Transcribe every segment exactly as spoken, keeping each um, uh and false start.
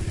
dulu.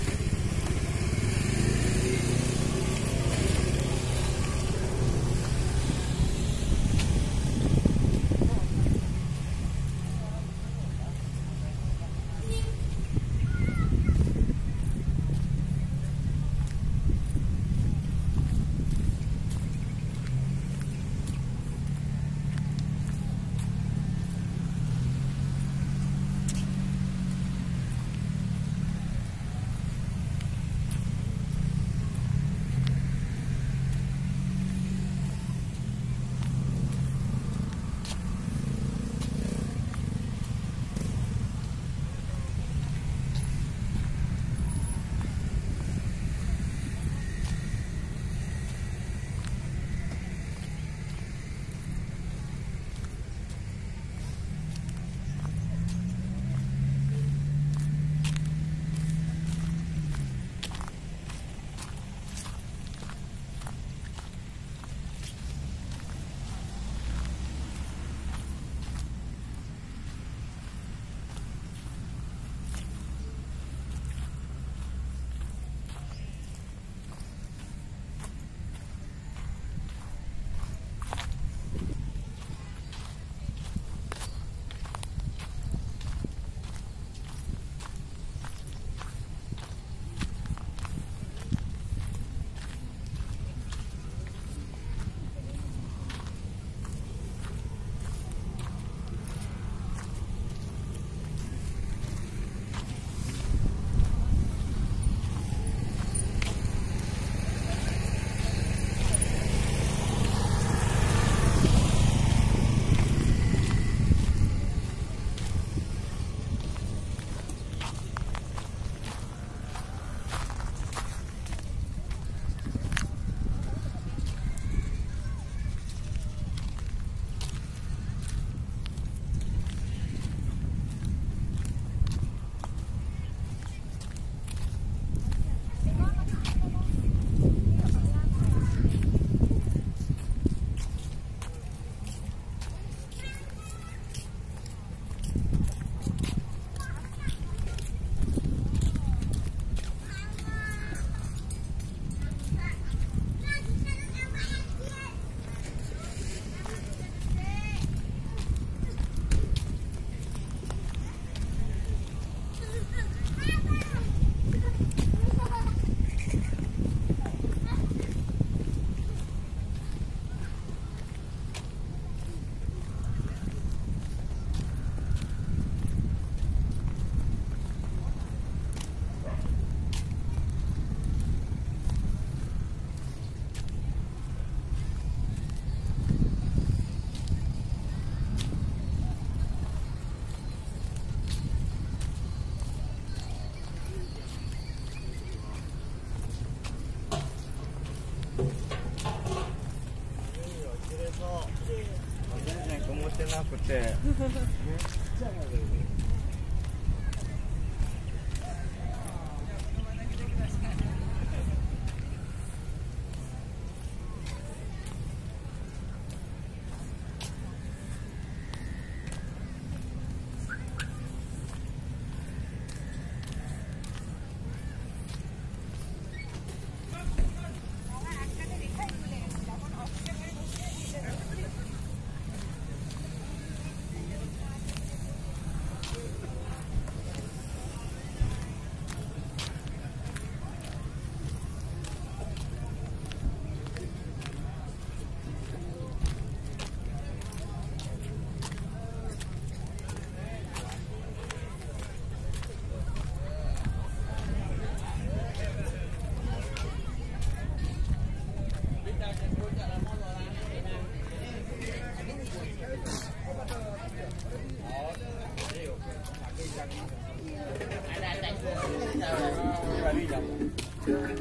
All right,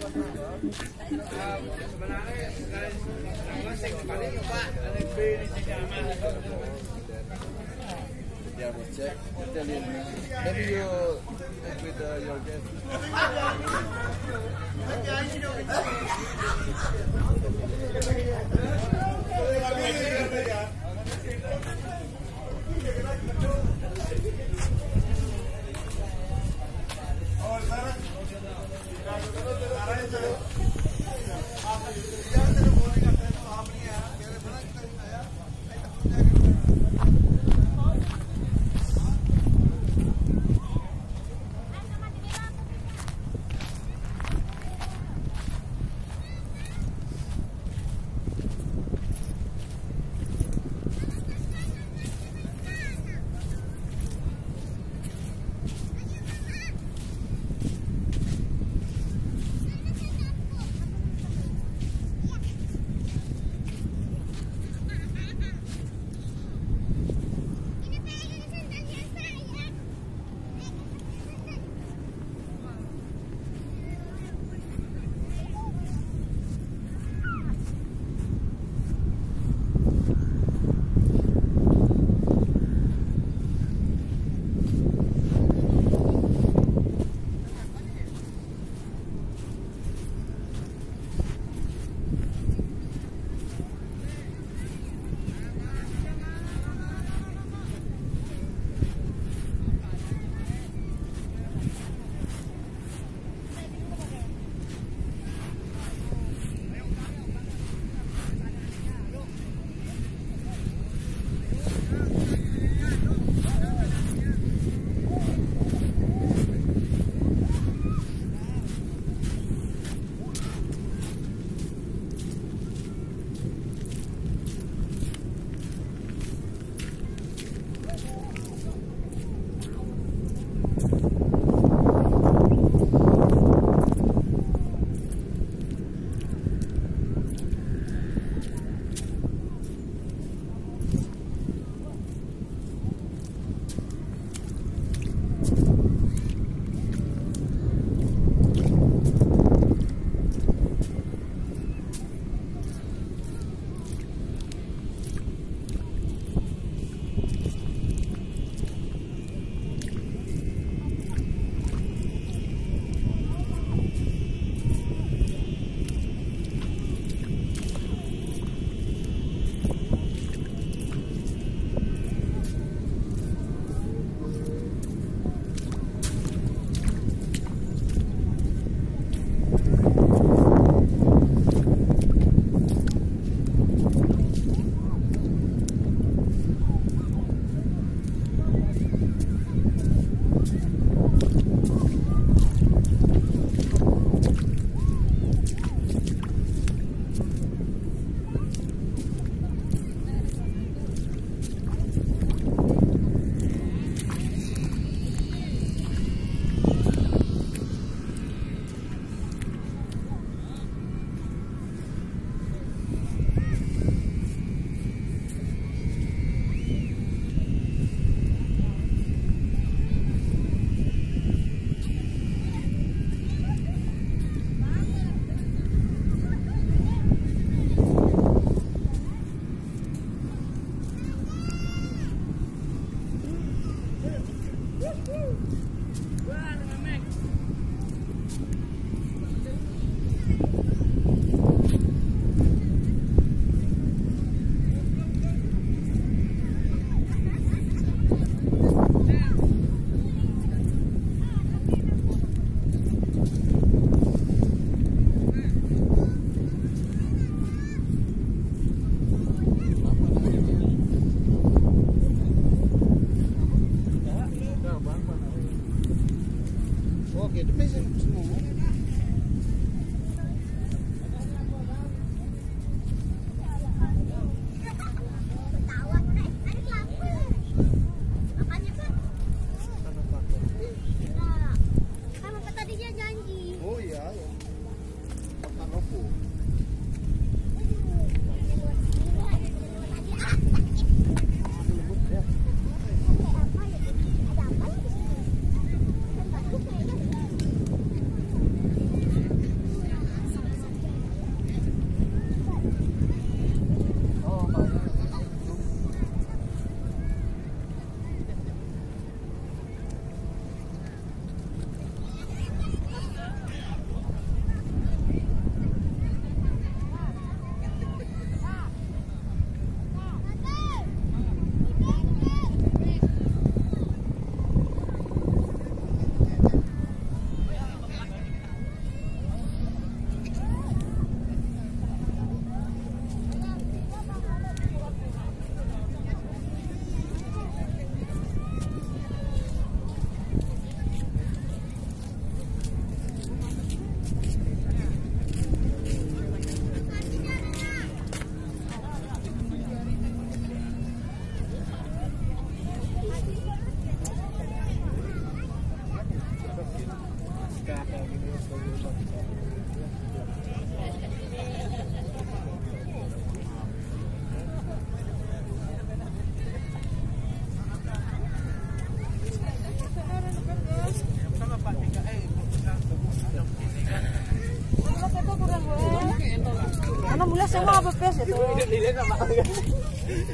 Semua bebas itu. Ini dia sama.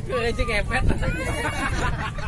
Gue ngepet.